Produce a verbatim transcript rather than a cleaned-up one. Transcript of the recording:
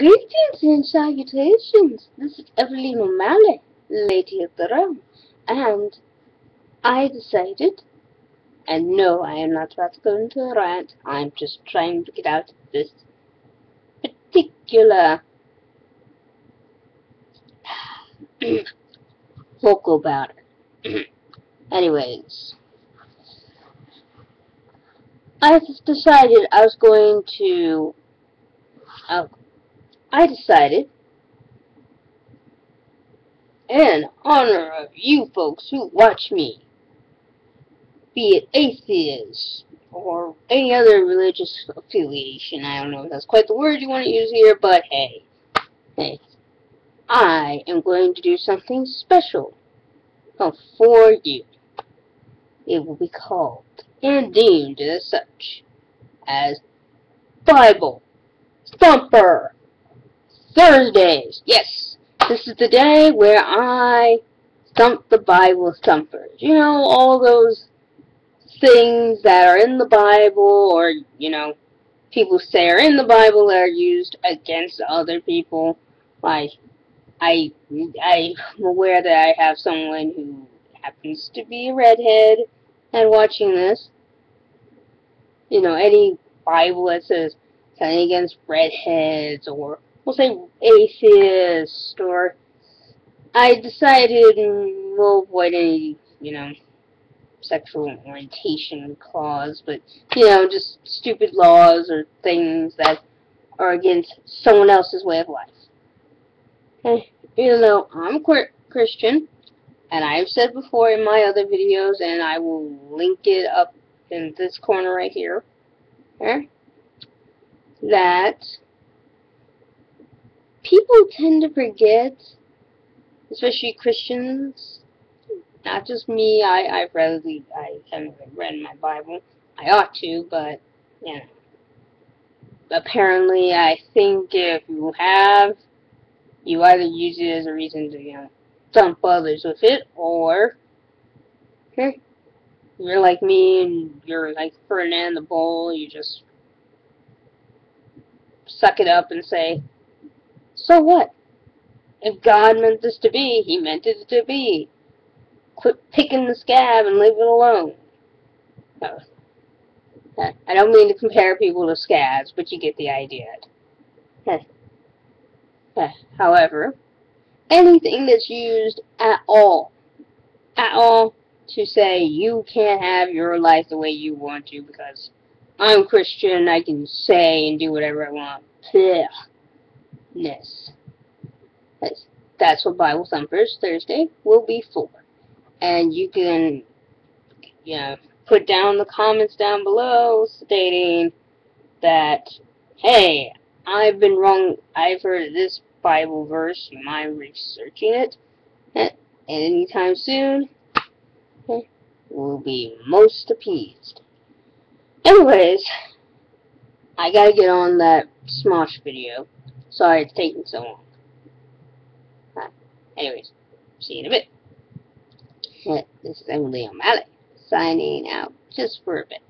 Greetings and salutations, this is Evelyn O'Malley, Lady of the Realm, and I decided, and no, I am not about to go into a rant, I'm just trying to get out of this particular vocal about it. Anyways, I just decided I was going to, oh, I decided, in honor of you folks who watch me, be it atheists or any other religious affiliation, I don't know if that's quite the word you want to use here, but hey, hey, I am going to do something special for you. It will be called, and deemed as such, as Bible Thumper Thursdays. Yes, this is the day where I thump the Bible thumpers. You know, all those things that are in the Bible, or, you know, people say are in the Bible that are used against other people. Like, I, I'm aware that I have someone who happens to be a redhead and watching this. You know, any Bible that says something against redheads, or we'll say atheist, or I decided we'll avoid any, you know, sexual orientation clause, but, you know, just stupid laws or things that are against someone else's way of life. And, you know, I'm Christian, and I've said before in my other videos, and I will link it up in this corner right here, okay, that people tend to forget, especially Christians, not just me, I, I've rarely, I haven't read my Bible, I ought to, but, you know, apparently I think if you have, you either use it as a reason to, you know, thump others with it, or, okay, you're like me, and you're like Ferdinand the Bull, you just suck it up and say, so what? If God meant this to be, he meant it to be. Quit picking the scab and leave it alone. Oh. I don't mean to compare people to scabs, but you get the idea. However, anything that's used at all, at all, to say you can't have your life the way you want to because I'm Christian, I can say and do whatever I want. Blech. Yes. That's what Bible Thumpers Thursday will be for. And you can, you know, put down the comments down below stating that, hey, I've been wrong, I've heard of this Bible verse, you mind researching it at any time soon, will be most appeased. Anyways, I gotta get on that Smosh video. Sorry it's taking so long. Right. Anyways, see you in a bit. This is Emily O'Malley, signing out just for a bit.